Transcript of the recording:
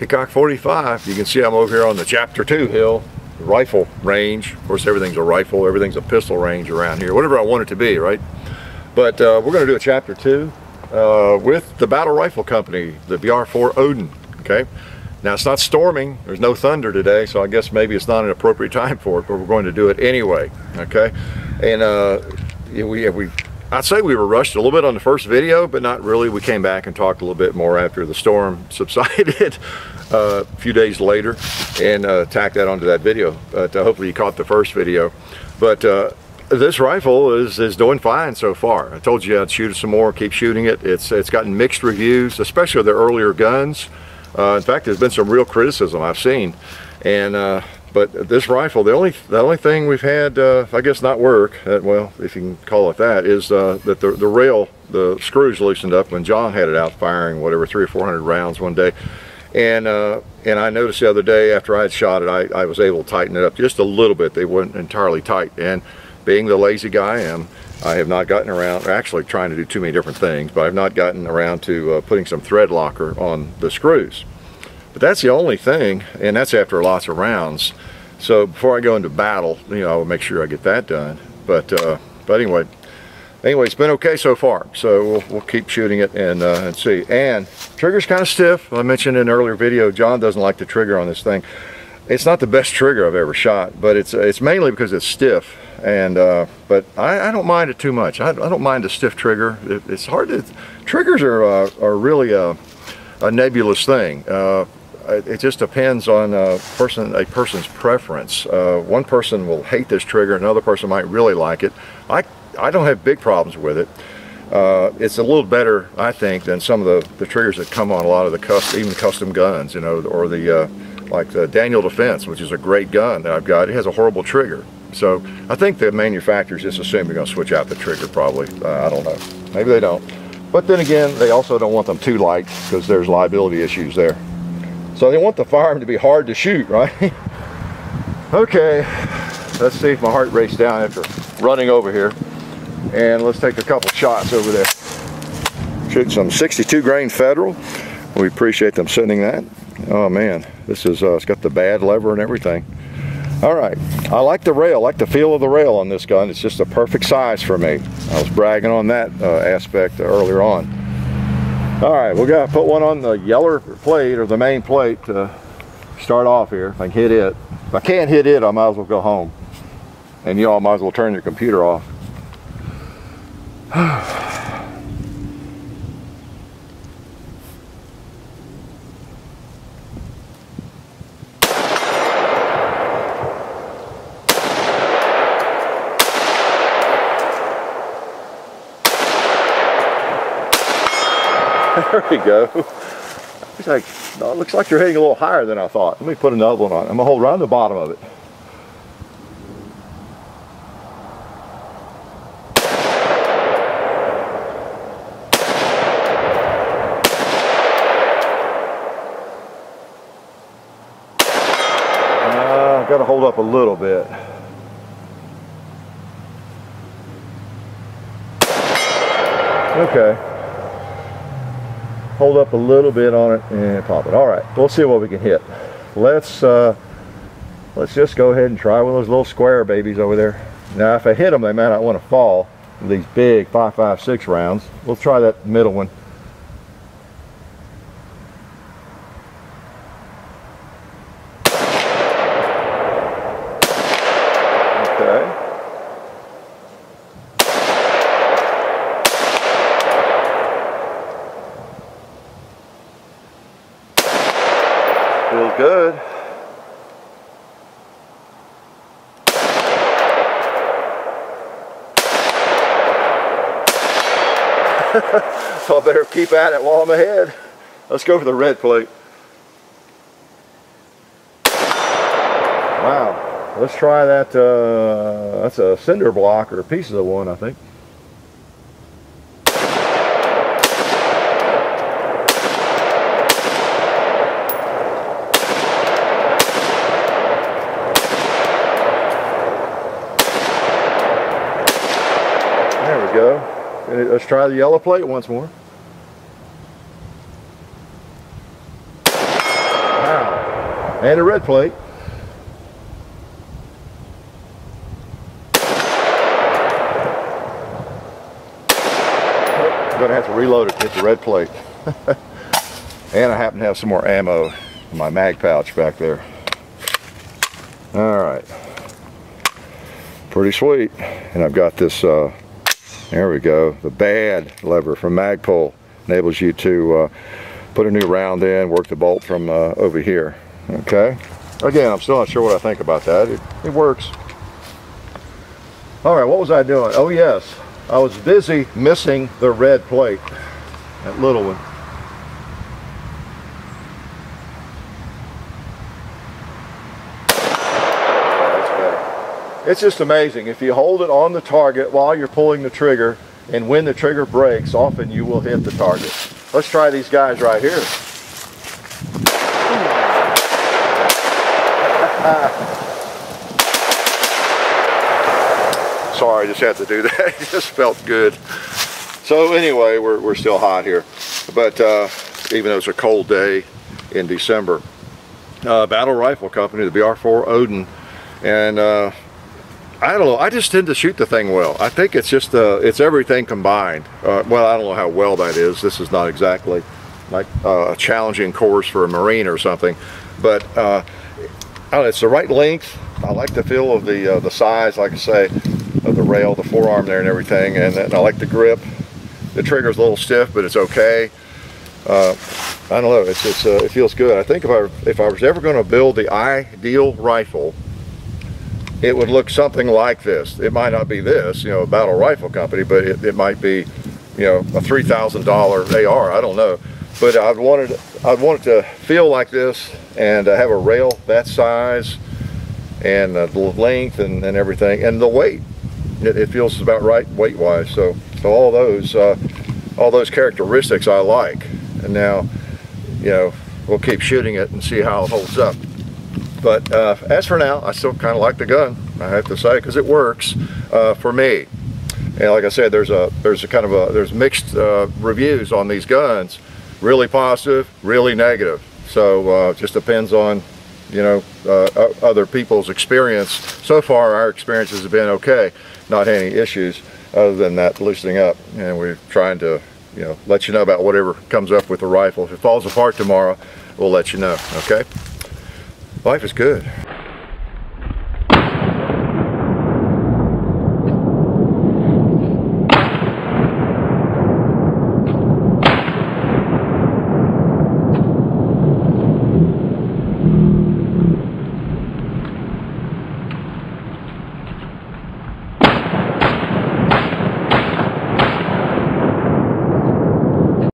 Hickok45, you can see I'm over here on the Chapter 2 hill, the rifle range. Of course, everything's a rifle, everything's a pistol range around here, whatever I want it to be, right? But we're going to do a Chapter 2 with the Battle Rifle Company, the BR-4 Odin, okay? Now, it's not storming, there's no thunder today, so I guess maybe it's not an appropriate time for it, but we're going to do it anyway, okay? And I'd say we were rushed a little bit on the first video, but not really. We came back and talked a little bit more after the storm subsided a few days later, and tacked that onto that video. But hopefully you caught the first video. But this rifle is doing fine so far. I told you I'd shoot some more, keep shooting it. It's gotten mixed reviews, especially the earlier guns. In fact, there's been some real criticism I've seen. And but this rifle, the only thing we've had, I guess not work, well, if you can call it that, is that the rail, the screws loosened up when John had it out firing, whatever, 300 or 400 rounds one day. And I noticed the other day after I had shot it, I was able to tighten it up just a little bit. They weren't entirely tight. And being the lazy guy I am, I have not gotten around, actually trying to do too many different things, but I've not gotten around to putting some thread locker on the screws. But that's the only thing, and that's after lots of rounds. So before I go into battle, you know, I'll make sure I get that done. But anyway, it's been okay so far. So we'll keep shooting it and see. And trigger's kind of stiff. I mentioned in an earlier video, John doesn't like the trigger on this thing. It's not the best trigger I've ever shot, but it's mainly because it's stiff. And but I don't mind it too much. I don't mind a stiff trigger. It's hard to, triggers are really a nebulous thing. It just depends on a person's preference. One person will hate this trigger, another person might really like it. I don't have big problems with it. It's a little better, I think, than some of the triggers that come on a lot of the even custom guns, you know, or the like the Daniel Defense, which is a great gun that I've got. It has a horrible trigger. So I think the manufacturers just assume they're going to switch out the trigger probably. I don't know. Maybe they don't. But then again, they also don't want them too light because there's liability issues there. So they want the firearm to be hard to shoot, right? Okay, let's see if my heart rates down after running over here. And let's take a couple shots over there. Shoot some 62 grain Federal. We appreciate them sending that. Oh man, this is, it's got the BA.D. lever and everything. All right, I like the rail, I like the feel of the rail on this gun. It's just a perfect size for me. I was bragging on that aspect earlier on. All right, we're gonna put one on the yeller plate or the main plate to start off here. If I can hit it. If I can't hit it, I might as well go home. And you all might as well turn your computer off. There we go. It's like, no, it looks like you're hitting a little higher than I thought. Let me put another one on. I'm going to hold right on the bottom of it. I've got to hold up a little bit. Okay. Hold up a little bit on it and pop it. All right, we'll see what we can hit. Let's just go ahead and try one of those little square babies over there. Now, if I hit them, they might not want to fall. These big 5.56 rounds. We'll try that middle one. Feels good. So I better keep at it while I'm ahead. Let's go for the red plate. Wow. Let's try that. That's a cinder block or pieces of one, I think. Let's try the yellow plate once more. and a red plate. I'm gonna have to reload it to hit the red plate. And I happen to have some more ammo in my mag pouch back there. Alright, pretty sweet. And I've got this, there we go, the B.A.D. Lever from Magpul. Enables you to put a new round in, work the bolt from over here. Okay, again, I'm still not sure what I think about that. It works. Alright, what was I doing? Oh yes, I was busy missing the red plate, that little one. It's just amazing. If you hold it on the target while you're pulling the trigger, and when the trigger breaks, often you will hit the target. Let's try these guys right here. Sorry, I just had to do that. It just felt good. So anyway, we're still hot here. But even though it's a cold day in December. Battle Rifle Company, the BR-4 Odin. And I don't know, I just tend to shoot the thing well. I think it's just, it's everything combined. Well, I don't know how well that is. This is not exactly like a challenging course for a Marine or something. But, I don't know, it's the right length. I like the feel of the size, like I say, of the rail, the forearm there and everything. And I like the grip. The trigger's a little stiff, but it's okay. I don't know, it feels good. I think if I was ever going to build the ideal rifle, it would look something like this. It might not be this, you know, a Battle Rifle Company, but it might be, you know, a $3,000 AR, I don't know. But I'd want it to feel like this and have a rail that size and the length and everything, and the weight. It feels about right weight-wise, so all those characteristics I like. And now, you know, we'll keep shooting it and see how it holds up. But as for now, I still kind of like the gun, I have to say, because it works for me. And like I said, there's mixed reviews on these guns, really positive, really negative. So it just depends on, you know, other people's experience. So far, our experiences have been okay, not any issues other than that loosening up. And we're trying to, you know, let you know about whatever comes up with the rifle. If it falls apart tomorrow, we'll let you know. Okay. Life is good.